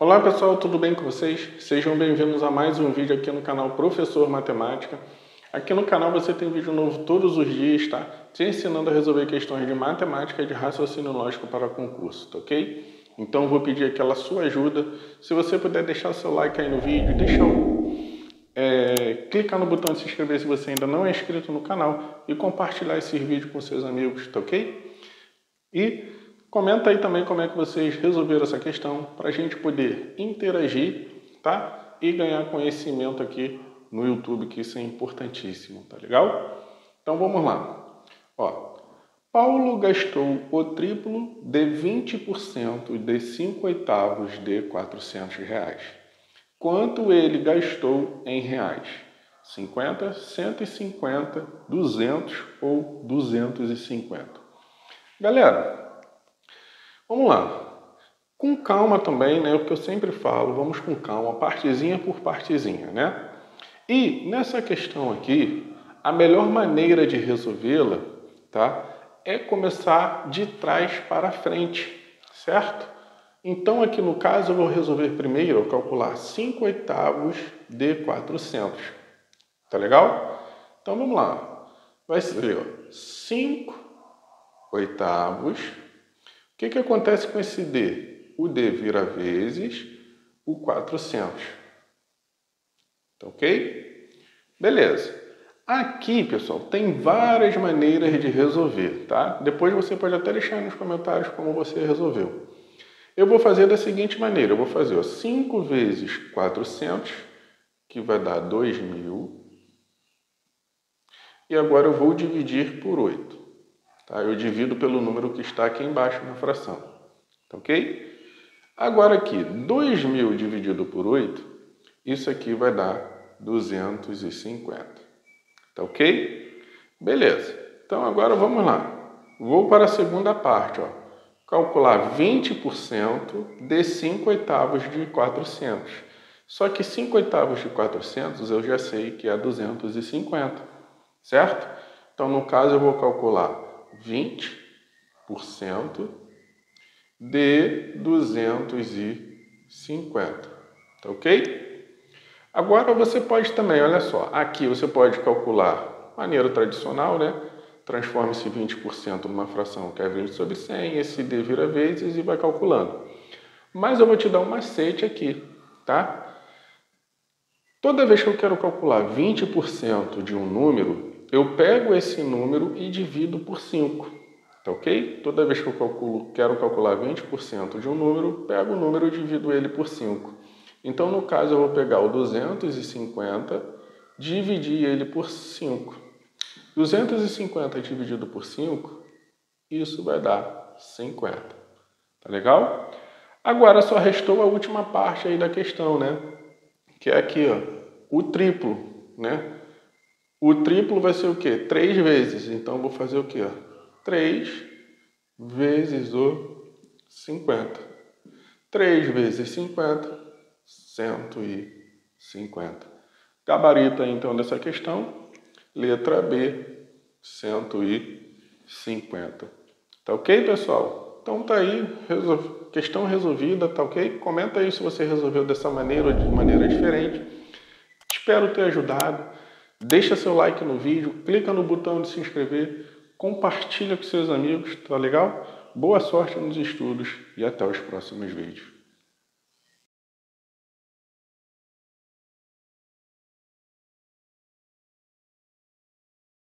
Olá pessoal, tudo bem com vocês? Sejam bem-vindos a mais um vídeo aqui no canal Professor Matemática. Aqui no canal você tem vídeo novo todos os dias, tá? Te ensinando a resolver questões de matemática e de raciocínio lógico para concurso, tá ok? Então vou pedir aquela sua ajuda. Se você puder deixar seu like aí no vídeo, clicar no botão de se inscrever se você ainda não é inscrito no canal e compartilhar esse vídeo com seus amigos, tá ok? E comenta aí também como é que vocês resolveram essa questão para a gente poder interagir, tá? E ganhar conhecimento aqui no YouTube, que isso é importantíssimo, tá legal? Então vamos lá. Ó, Paulo gastou o triplo de 20% de 5/8 de R$400. Quanto ele gastou em reais? 50, 150, 200 ou 250? Galera, vamos lá, com calma também, né? O que eu sempre falo, vamos com calma, partezinha por partezinha, né? E nessa questão aqui, a melhor maneira de resolvê-la, tá? É começar de trás para frente, certo? Então aqui no caso eu vou resolver primeiro, eu calcular 5/8 de 400, tá legal? Então vamos lá, vai ser 5/8... O que acontece com esse D? O D vira vezes o 400. Tá ok? Beleza. Aqui, pessoal, tem várias maneiras de resolver, tá? Depois você pode até deixar nos comentários como você resolveu. Eu vou fazer da seguinte maneira. Eu vou fazer ó, 5 vezes 400, que vai dar 2.000. E agora eu vou dividir por 8. Tá, eu divido pelo número que está aqui embaixo na fração. Tá, ok? Agora aqui, 2.000 dividido por 8, isso aqui vai dar 250. Tá, ok? Beleza. Então agora vamos lá. Vou para a segunda parte. Ó. Calcular 20% de 5/8 de 400. Só que 5/8 de 400 eu já sei que é 250. Certo? Então no caso eu vou calcular 20% de 250, tá ok? Agora você pode também, olha só, aqui você pode calcular maneira tradicional, né? Transforma esse 20% numa fração que é 20 sobre 100, esse D vira vezes e vai calculando. Mas eu vou te dar um macete aqui, tá? Toda vez que eu quero calcular 20% de um número, eu pego esse número e divido por 5, tá ok? Toda vez que eu quero calcular 20% de um número, pego o número e divido ele por 5. Então, no caso, eu vou pegar o 250, dividir ele por 5. 250 dividido por 5, isso vai dar 50. Tá legal? Agora, só restou a última parte aí da questão, né? Que é aqui, ó, o triplo, né? O triplo vai ser o quê? 3 vezes. Então, vou fazer o quê? 3 vezes o 50. 3 vezes 50, 150. Gabarito, então, dessa questão. Letra B, 150. Tá ok, pessoal? Então, tá aí. Questão resolvida, tá ok? Comenta aí se você resolveu dessa maneira ou de maneira diferente. Espero ter ajudado. Deixa seu like no vídeo, clica no botão de se inscrever, compartilha com seus amigos, tá legal? Boa sorte nos estudos e até os próximos vídeos.